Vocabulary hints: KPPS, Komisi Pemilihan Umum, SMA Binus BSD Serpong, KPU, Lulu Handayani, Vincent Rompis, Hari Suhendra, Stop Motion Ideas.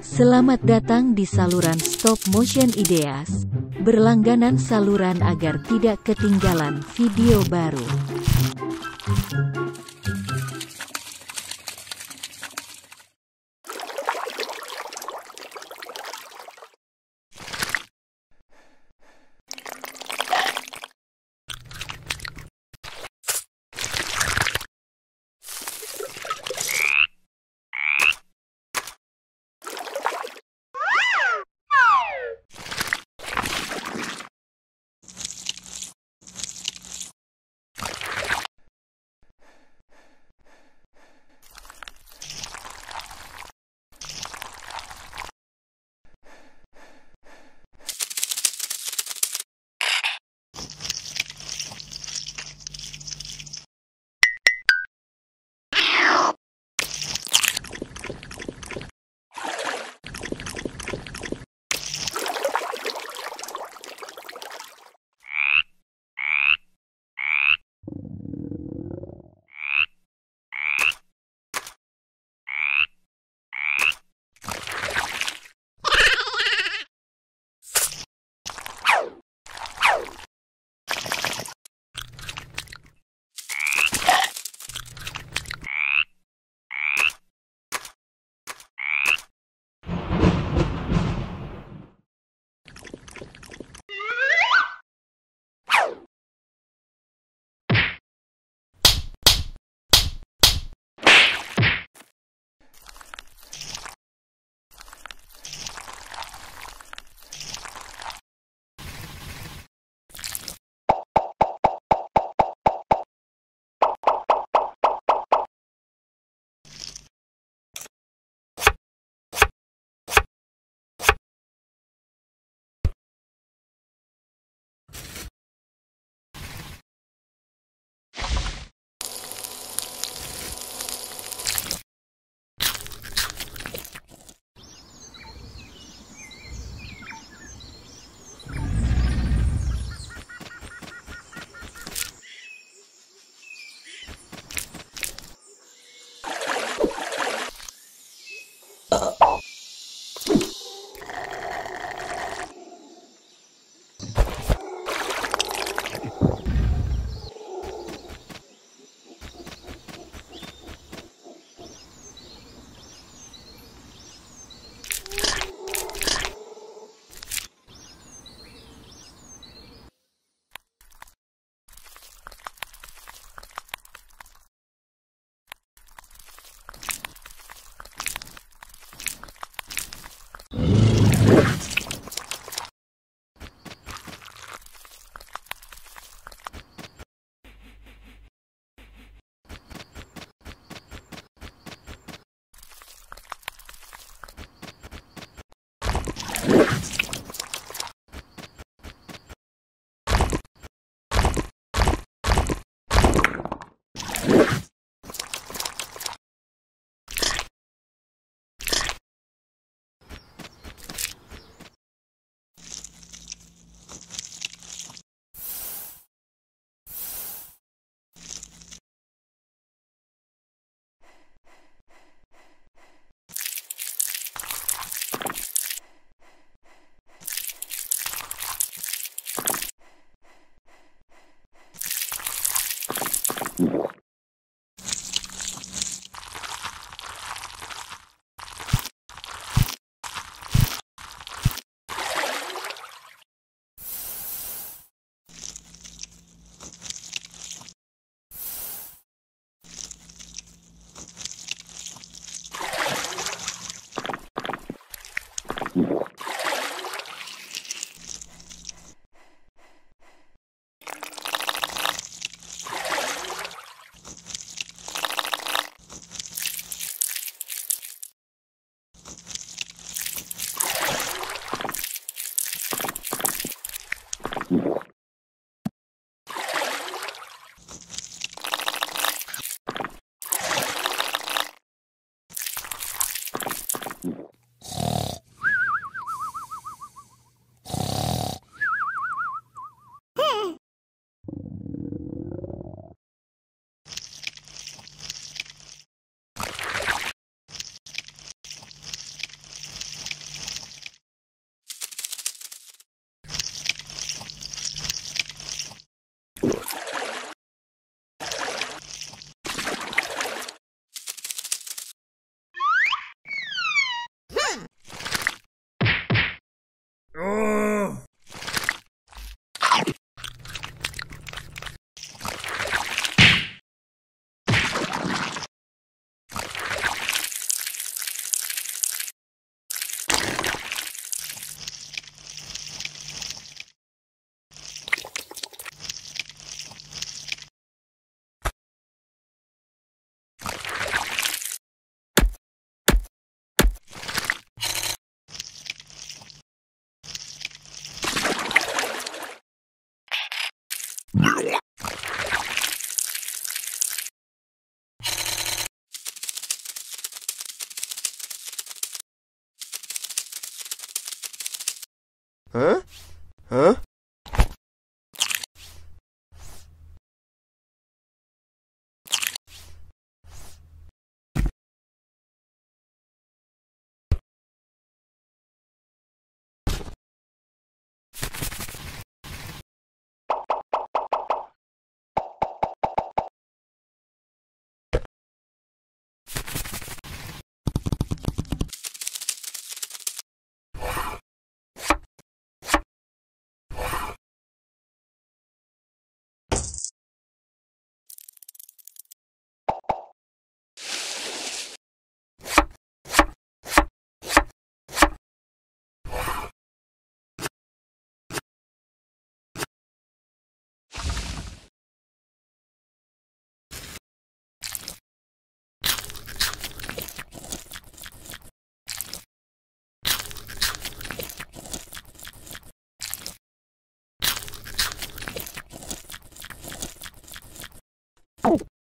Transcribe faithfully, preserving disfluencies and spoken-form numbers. Selamat datang di saluran Stop Motion Ideas. Berlangganan saluran agar tidak ketinggalan video baru. Huh? Huh?